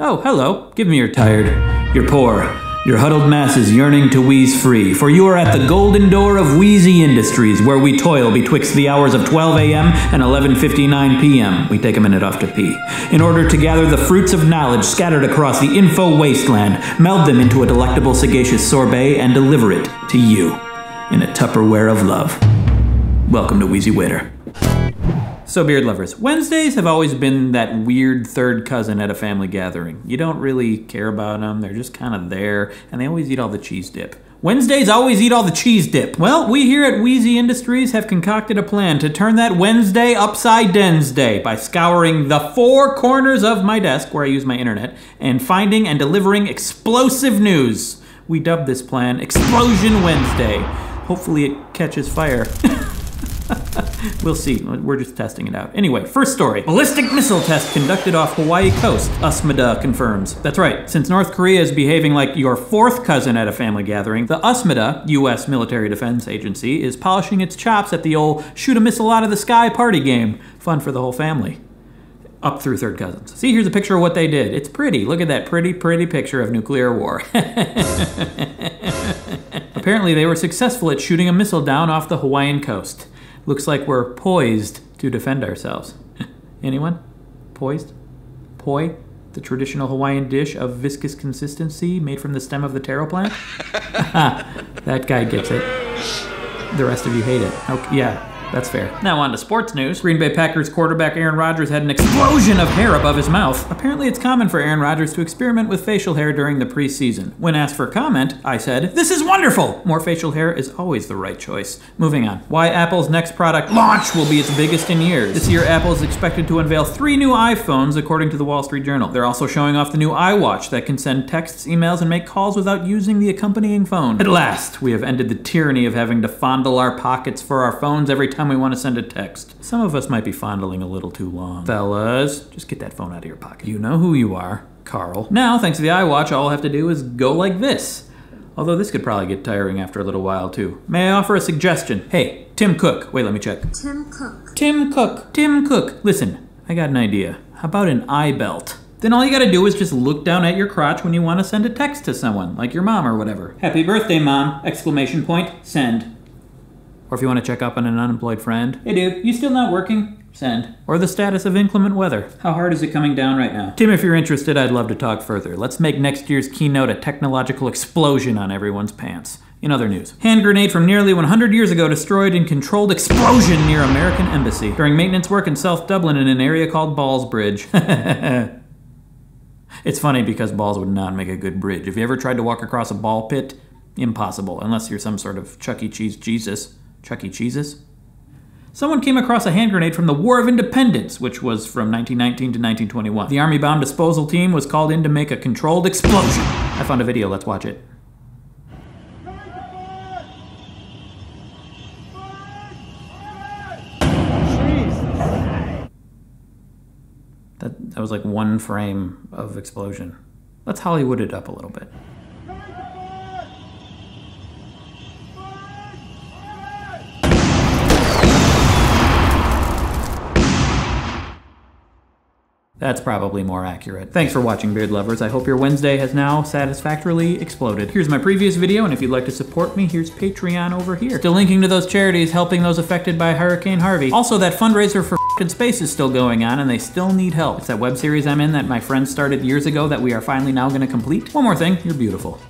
Oh, hello. Give me your tired, your poor, your huddled masses yearning to wheeze free, for you are at the golden door of Wheezy Industries, where we toil betwixt the hours of 12 a.m. and 11:59 p.m. We take a minute off to pee, in order to gather the fruits of knowledge scattered across the info wasteland, meld them into a delectable sagacious sorbet, and deliver it to you in a Tupperware of love. Welcome to Wheezy Waiter. So, beard lovers, Wednesdays have always been that weird third cousin at a family gathering. You don't really care about them, they're just kind of there, and they always eat all the cheese dip. Wednesdays always eat all the cheese dip. Well, we here at Wheezy Industries have concocted a plan to turn that Wednesday upside Wednesday by scouring the four corners of my desk, where I use my internet, and finding and delivering explosive news. We dubbed this plan Explosion Wednesday. Hopefully it catches fire. We'll see. We're just testing it out. Anyway, first story. Ballistic missile test conducted off Hawaii coast. USMIDA confirms. That's right. Since North Korea is behaving like your fourth cousin at a family gathering, the USMIDA, U.S. Military Defense Agency, is polishing its chops at the old shoot a missile out of the sky party game. Fun for the whole family. Up through third cousins. See, here's a picture of what they did. It's pretty. Look at that pretty, pretty picture of nuclear war. Apparently, they were successful at shooting a missile down off the Hawaiian coast. Looks like we're poised to defend ourselves. Anyone? Poised? Poi? The traditional Hawaiian dish of viscous consistency made from the stem of the taro plant? That guy gets it. The rest of you hate it. Okay, yeah. That's fair. Now on to sports news. Green Bay Packers quarterback Aaron Rodgers had an explosion of hair above his mouth. Apparently it's common for Aaron Rodgers to experiment with facial hair during the preseason. When asked for comment, I said, "This is wonderful!" More facial hair is always the right choice. Moving on. Why Apple's next product launch will be its biggest in years. This year Apple is expected to unveil 3 new iPhones according to the Wall Street Journal. They're also showing off the new iWatch that can send texts, emails, and make calls without using the accompanying phone. At last, we have ended the tyranny of having to fondle our pockets for our phones every time we want to send a text. Some of us might be fondling a little too long. Fellas, just get that phone out of your pocket. You know who you are, Carl. Now, thanks to the iWatch, all I'll have to do is go like this. Although this could probably get tiring after a little while too. May I offer a suggestion? Hey, Tim Cook. Wait, let me check. Tim Cook. Tim Cook. Tim Cook. Listen, I got an idea. How about an eye belt? Then all you gotta do is just look down at your crotch when you want to send a text to someone, like your mom or whatever. Happy birthday, Mom! Exclamation point. Send. Or if you want to check up on an unemployed friend. Hey dude, you still not working? Send. Or the status of inclement weather. How hard is it coming down right now? Tim, if you're interested, I'd love to talk further. Let's make next year's keynote a technological explosion on everyone's pants. In other news, hand grenade from nearly 100 years ago destroyed in controlled explosion near American Embassy during maintenance work in South Dublin in an area called Ballsbridge. It's funny because balls would not make a good bridge. If you ever tried to walk across a ball pit, impossible, unless you're some sort of Chuck E. Cheese Jesus. Chuck E. Cheese's? Someone came across a hand grenade from the War of Independence, which was from 1919 to 1921. The Army Bomb Disposal Team was called in to make a controlled explosion. I found a video, let's watch it. That was like one frame of explosion. Let's Hollywood it up a little bit. That's probably more accurate. Thanks for watching, beard lovers. I hope your Wednesday has now satisfactorily exploded. Here's my previous video, and if you'd like to support me, here's Patreon over here. Still linking to those charities helping those affected by Hurricane Harvey. Also, that fundraiser for f***ing space is still going on, and they still need help. It's that web series I'm in that my friends started years ago that we are finally now gonna complete. One more thing, you're beautiful.